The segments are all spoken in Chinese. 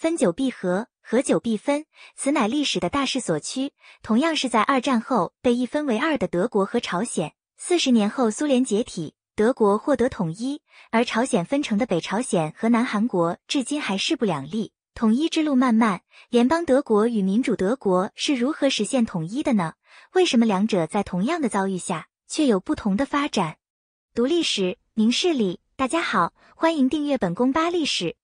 分久必合，合久必分，此乃历史的大势所趋。同样是在二战后被一分为二的德国和朝鲜。40年后苏联解体，德国获得统一，而朝鲜分成的北朝鲜和南韩国至今还势不两立。统一之路漫漫，联邦德国与民主德国是如何实现统一的呢？为什么两者在同样的遭遇下，却有不同的发展？读历史，明事理。大家好，欢迎订阅本宫八历史。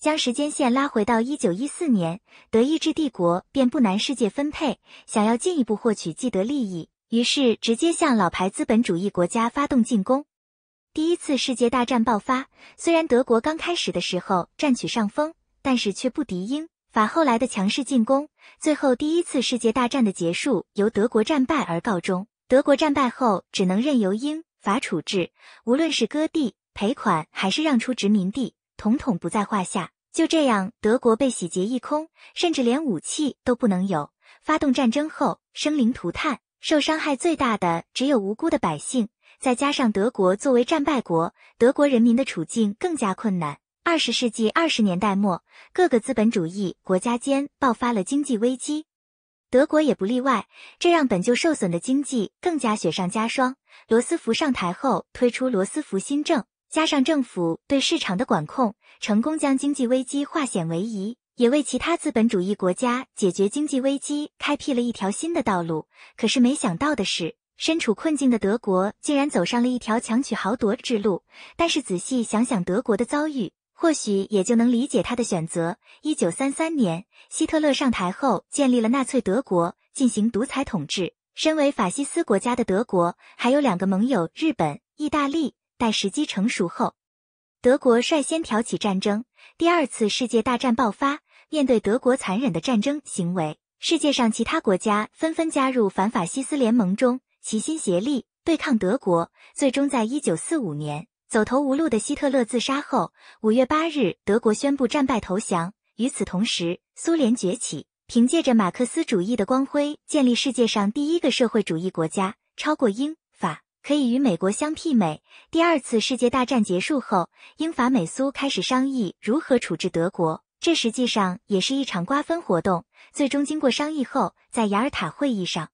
将时间线拉回到1914年，德意志帝国便不难世界分配，想要进一步获取既得利益，于是直接向老牌资本主义国家发动进攻。第一次世界大战爆发，虽然德国刚开始的时候占取上风，但是却不敌英法后来的强势进攻，最后第一次世界大战的结束由德国战败而告终。德国战败后只能任由英法处置，无论是割地、赔款还是让出殖民地，统统不在话下。就这样，德国被洗劫一空，甚至连武器都不能有。发动战争后，生灵涂炭，受伤害最大的只有无辜的百姓。再加上德国作为战败国，德国人民的处境更加困难。20世纪20年代末，各个资本主义国家间爆发了经济危机，德国也不例外，这让本就受损的经济更加雪上加霜。罗斯福上台后推出罗斯福新政，加上政府对市场的管控，成功将经济危机化险为夷，也为其他资本主义国家解决经济危机开辟了一条新的道路。可是没想到的是，身处困境的德国竟然走上了一条强取豪夺之路。但是仔细想想德国的遭遇，或许也就能理解他的选择。1933年，希特勒上台后建立了纳粹德国，进行独裁统治。身为法西斯国家的德国，还有两个盟友日本、意大利，待时机成熟后，德国率先挑起战争。第二次世界大战爆发，面对德国残忍的战争行为，世界上其他国家纷纷加入反法西斯联盟中，齐心协力对抗德国。最终在1945年，走投无路的希特勒自杀后，5月8日，德国宣布战败投降。与此同时，苏联崛起，凭借着马克思主义的光辉，建立世界上第一个社会主义国家，超过英法，可以与美国相媲美。第二次世界大战结束后，英法美苏开始商议如何处置德国，这实际上也是一场瓜分活动。最终经过商议后，在雅尔塔会议上，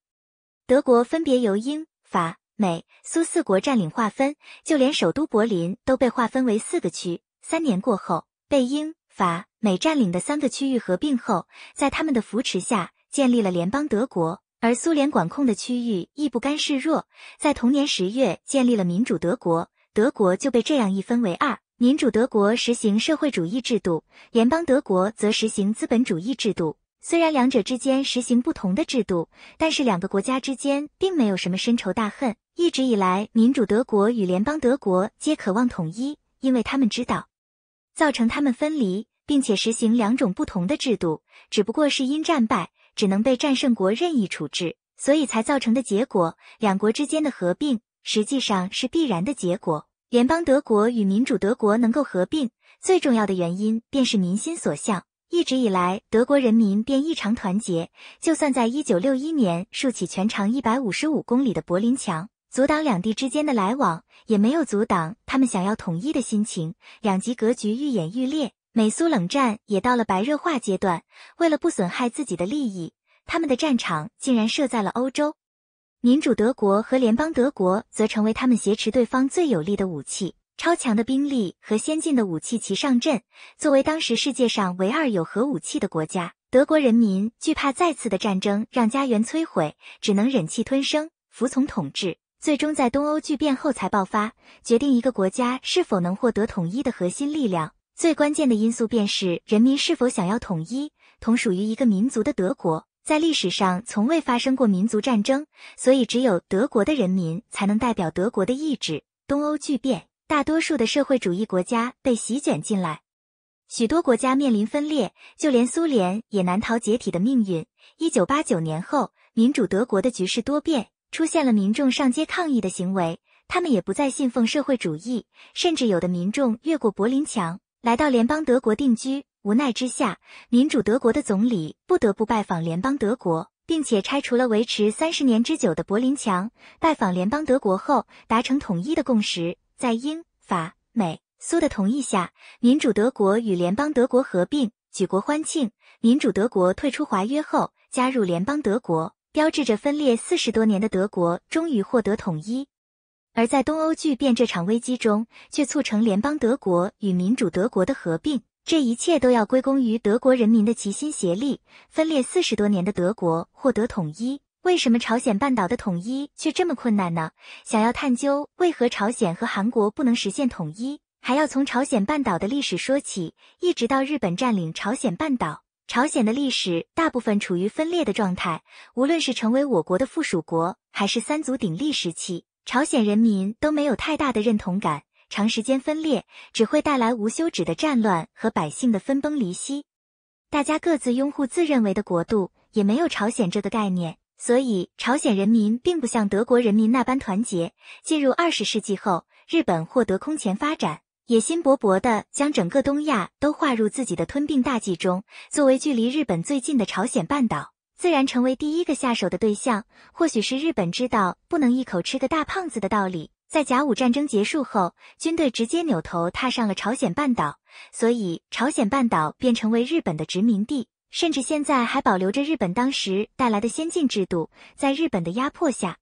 德国分别由英法美、苏四国占领划分，就连首都柏林都被划分为4个区。3年过后，被英、法、美占领的3个区域合并后，在他们的扶持下建立了联邦德国，而苏联管控的区域亦不甘示弱，在同年10月建立了民主德国。德国就被这样一分为二，民主德国实行社会主义制度，联邦德国则实行资本主义制度。虽然两者之间实行不同的制度，但是两个国家之间并没有什么深仇大恨。一直以来，民主德国与联邦德国皆渴望统一，因为他们知道，造成他们分离，并且实行两种不同的制度，只不过是因战败，只能被战胜国任意处置，所以才造成的结果。两国之间的合并，实际上是必然的结果。联邦德国与民主德国能够合并，最重要的原因便是民心所向。一直以来，德国人民便异常团结，就算在1961年竖起全长155公里的柏林墙，阻挡两地之间的来往，也没有阻挡他们想要统一的心情。两极格局愈演愈烈，美苏冷战也到了白热化阶段，为了不损害自己的利益，他们的战场竟然设在了欧洲。民主德国和联邦德国则成为他们挟持对方最有力的武器。超强的兵力和先进的武器齐上阵，作为当时世界上唯二有核武器的国家，德国人民惧怕再次的战争让家园摧毁，只能忍气吞声，服从统治。最终在东欧巨变后才爆发，决定一个国家是否能获得统一的核心力量，最关键的因素便是人民是否想要统一。同属于一个民族的德国，在历史上从未发生过民族战争，所以只有德国的人民才能代表德国的意志。东欧巨变，大多数的社会主义国家被席卷进来，许多国家面临分裂，就连苏联也难逃解体的命运。1989年后，民主德国的局势多变，出现了民众上街抗议的行为，他们也不再信奉社会主义，甚至有的民众越过柏林墙，来到联邦德国定居。无奈之下，民主德国的总理不得不拜访联邦德国，并且拆除了维持30年之久的柏林墙。拜访联邦德国后，达成统一的共识。在英、法、美、苏的同意下，民主德国与联邦德国合并，举国欢庆。民主德国退出华约后，加入联邦德国，标志着分裂40多年的德国终于获得统一。而在东欧巨变这场危机中，却促成联邦德国与民主德国的合并。这一切都要归功于德国人民的齐心协力。分裂40多年的德国获得统一。 为什么朝鲜半岛的统一却这么困难呢？想要探究为何朝鲜和韩国不能实现统一，还要从朝鲜半岛的历史说起，一直到日本占领朝鲜半岛。朝鲜的历史大部分处于分裂的状态，无论是成为我国的附属国，还是三足鼎立时期，朝鲜人民都没有太大的认同感。长时间分裂只会带来无休止的战乱和百姓的分崩离析。大家各自拥护自认为的国度，也没有朝鲜这个概念。 所以，朝鲜人民并不像德国人民那般团结。进入20世纪后，日本获得空前发展，野心勃勃地将整个东亚都划入自己的吞并大计中。作为距离日本最近的朝鲜半岛，自然成为第一个下手的对象。或许是日本知道不能一口吃个大胖子的道理，在甲午战争结束后，军队直接扭头踏上了朝鲜半岛，所以朝鲜半岛便成为日本的殖民地。 甚至现在还保留着日本当时带来的先进制度。在日本的压迫下，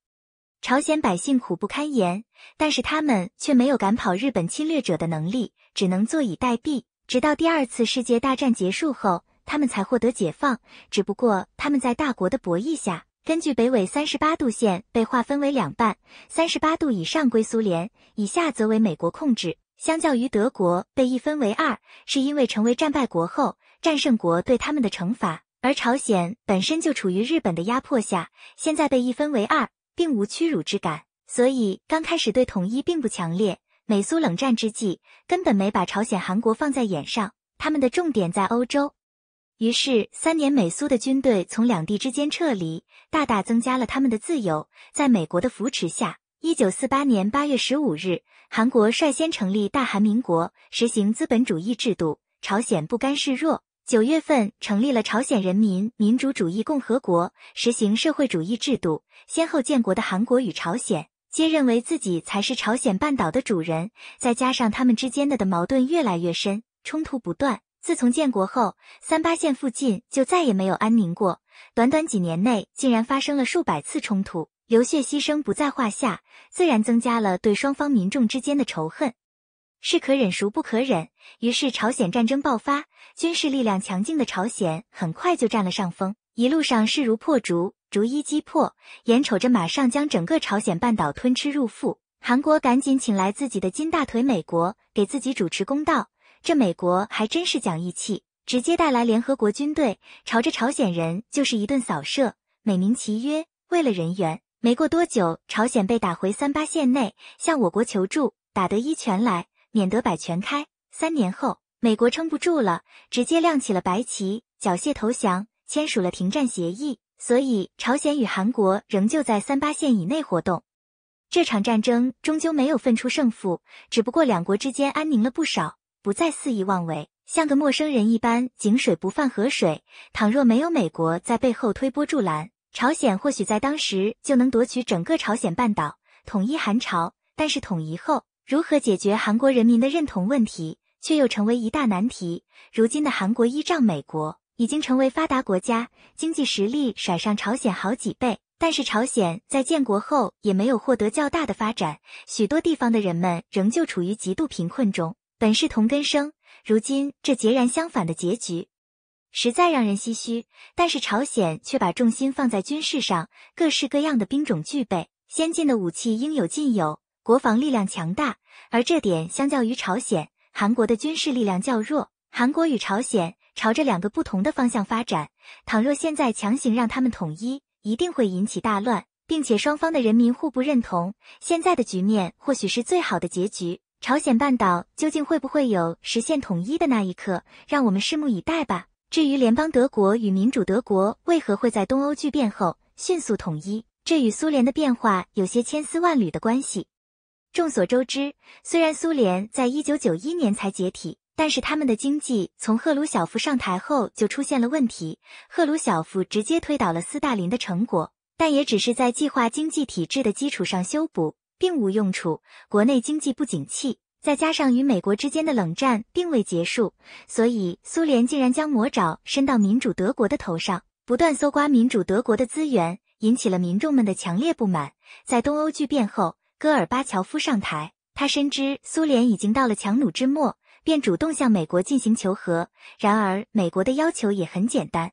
朝鲜百姓苦不堪言，但是他们却没有赶跑日本侵略者的能力，只能坐以待毙。直到第2次世界大战结束后，他们才获得解放。只不过他们在大国的博弈下，根据北纬38度线被划分为2半，38度以上归苏联，以下则为美国控制。 相较于德国被一分为2，是因为成为战败国后，战胜国对他们的惩罚。而朝鲜本身就处于日本的压迫下，现在被一分为2，并无屈辱之感，所以刚开始对统一并不强烈。美苏冷战之际，根本没把朝鲜、韩国放在眼上，他们的重点在欧洲。于是3年，美苏的军队从2地之间撤离，大大增加了他们的自由。在美国的扶持下。 1948年8月15日，韩国率先成立大韩民国，实行资本主义制度。朝鲜不甘示弱，9月份成立了朝鲜人民民主主义共和国，实行社会主义制度。先后建国的韩国与朝鲜皆认为自己才是朝鲜半岛的主人，再加上他们之间的矛盾越来越深，冲突不断。自从建国后，38线附近就再也没有安宁过。短短几年内，竟然发生了数百次冲突。 流血牺牲不在话下，自然增加了对双方民众之间的仇恨，是可忍孰不可忍。于是朝鲜战争爆发，军事力量强劲的朝鲜很快就占了上风，一路上势如破竹，逐一击破，眼瞅着马上将整个朝鲜半岛吞吃入腹。韩国赶紧请来自己的金大腿美国，给自己主持公道。这美国还真是讲义气，直接带来联合国军队，朝着朝鲜人就是一顿扫射，美名其曰为了人员。 没过多久，朝鲜被打回38线内，向我国求助，打得1拳来，免得100拳开。3年后，美国撑不住了，直接亮起了白旗，缴械投降，签署了停战协议。所以，朝鲜与韩国仍旧在38线以内活动。这场战争终究没有分出胜负，只不过两国之间安宁了不少，不再肆意妄为，像个陌生人一般井水不犯河水。倘若没有美国在背后推波助澜， 朝鲜或许在当时就能夺取整个朝鲜半岛，统一韩朝。但是统一后，如何解决韩国人民的认同问题，却又成为一大难题。如今的韩国依仗美国，已经成为发达国家，经济实力甩上朝鲜好几倍。但是朝鲜在建国后也没有获得较大的发展，许多地方的人们仍旧处于极度贫困中。本是同根生，如今这截然相反的结局。 实在让人唏嘘，但是朝鲜却把重心放在军事上，各式各样的兵种具备，先进的武器应有尽有，国防力量强大。而这点相较于朝鲜、韩国的军事力量较弱，韩国与朝鲜朝着2个不同的方向发展。倘若现在强行让他们统一，一定会引起大乱，并且双方的人民互不认同。现在的局面或许是最好的结局。朝鲜半岛究竟会不会有实现统一的那一刻，让我们拭目以待吧。 至于联邦德国与民主德国为何会在东欧巨变后迅速统一，这与苏联的变化有些千丝万缕的关系。众所周知，虽然苏联在1991年才解体，但是他们的经济从赫鲁晓夫上台后就出现了问题。赫鲁晓夫直接推倒了斯大林的成果，但也只是在计划经济体制的基础上修补，并无用处。国内经济不景气，再加上与美国之间的冷战并未结束，所以苏联竟然将魔爪伸到民主德国的头上，不断搜刮民主德国的资源，引起了民众们的强烈不满。在东欧巨变后，戈尔巴乔夫上台，他深知苏联已经到了强弩之末，便主动向美国进行求和。然而，美国的要求也很简单，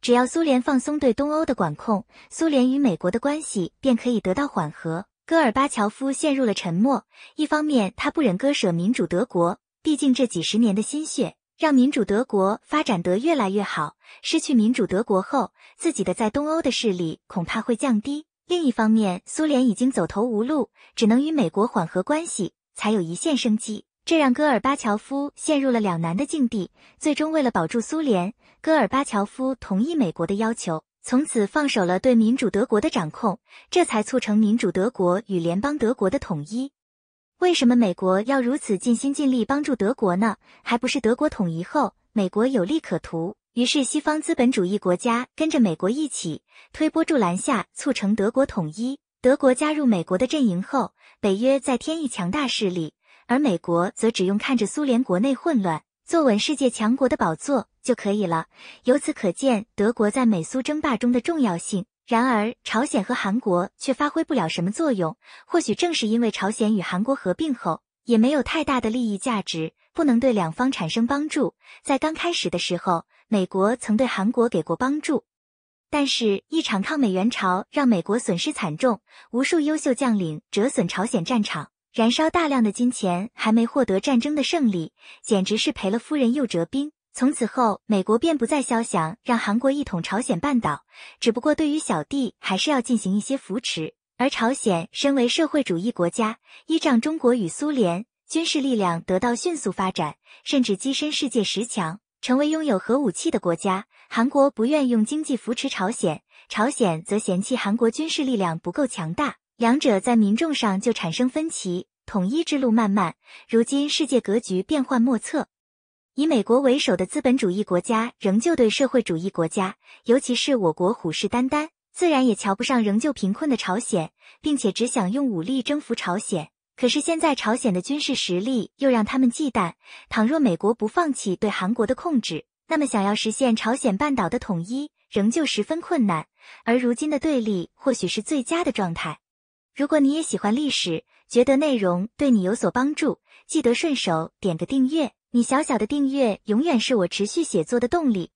只要苏联放松对东欧的管控，苏联与美国的关系便可以得到缓和。戈尔巴乔夫陷入了沉默，一方面他不忍割舍民主德国，毕竟这几十年的心血让民主德国发展得越来越好，失去民主德国后，自己的在东欧的势力恐怕会降低。另一方面，苏联已经走投无路，只能与美国缓和关系，才有一线生机。这让戈尔巴乔夫陷入了两难的境地。最终为了保住苏联，戈尔巴乔夫同意美国的要求，从此放手了对民主德国的掌控，这才促成民主德国与联邦德国的统一。为什么美国要如此尽心尽力帮助德国呢？还不是德国统一后，美国有利可图，于是西方资本主义国家跟着美国一起推波助澜下促成德国统一。德国加入美国的阵营后，北约再添一强大势力，而美国则只用看着苏联国内混乱，坐稳世界强国的宝座就可以了。由此可见，德国在美苏争霸中的重要性。然而，朝鲜和韩国却发挥不了什么作用，或许正是因为朝鲜与韩国合并后，也没有太大的利益价值，不能对两方产生帮助。在刚开始的时候，美国曾对韩国给过帮助，但是一场抗美援朝让美国损失惨重，无数优秀将领折损朝鲜战场，燃烧大量的金钱，还没获得战争的胜利，简直是赔了夫人又折兵。从此后，美国便不再肖想让韩国一统朝鲜半岛，只不过对于小弟还是要进行一些扶持。而朝鲜身为社会主义国家，依仗中国与苏联，军事力量得到迅速发展，甚至跻身世界十强，成为拥有核武器的国家。韩国不愿用经济扶持朝鲜，朝鲜则嫌弃韩国军事力量不够强大。两者在民众上就产生分歧，统一之路漫漫，如今世界格局变幻莫测。以美国为首的资本主义国家仍旧对社会主义国家，尤其是我国虎视眈眈，自然也瞧不上仍旧贫困的朝鲜，并且只想用武力征服朝鲜。可是现在朝鲜的军事实力又让他们忌惮，倘若美国不放弃对韩国的控制，那么想要实现朝鲜半岛的统一仍旧十分困难。而如今的对立或许是最佳的状态。如果你也喜欢历史，觉得内容对你有所帮助，记得顺手点个订阅，你小小的订阅永远是我持续写作的动力。